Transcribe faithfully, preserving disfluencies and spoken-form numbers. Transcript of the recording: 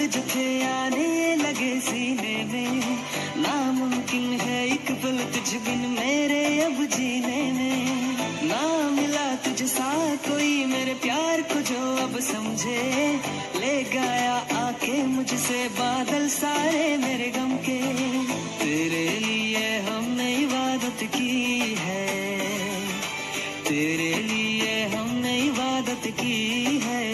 तुझसे आने लगे सीने में, नामुमकिन है एक पल तुझ बिन मेरे अब जीने में। ना मिला तुझ सा कोई मेरे प्यार को जो अब समझे, ले गया आके मुझसे बादल सारे मेरे गम के। तेरे लिए हमने इबादत की है, तेरे लिए हमने इबादत की है।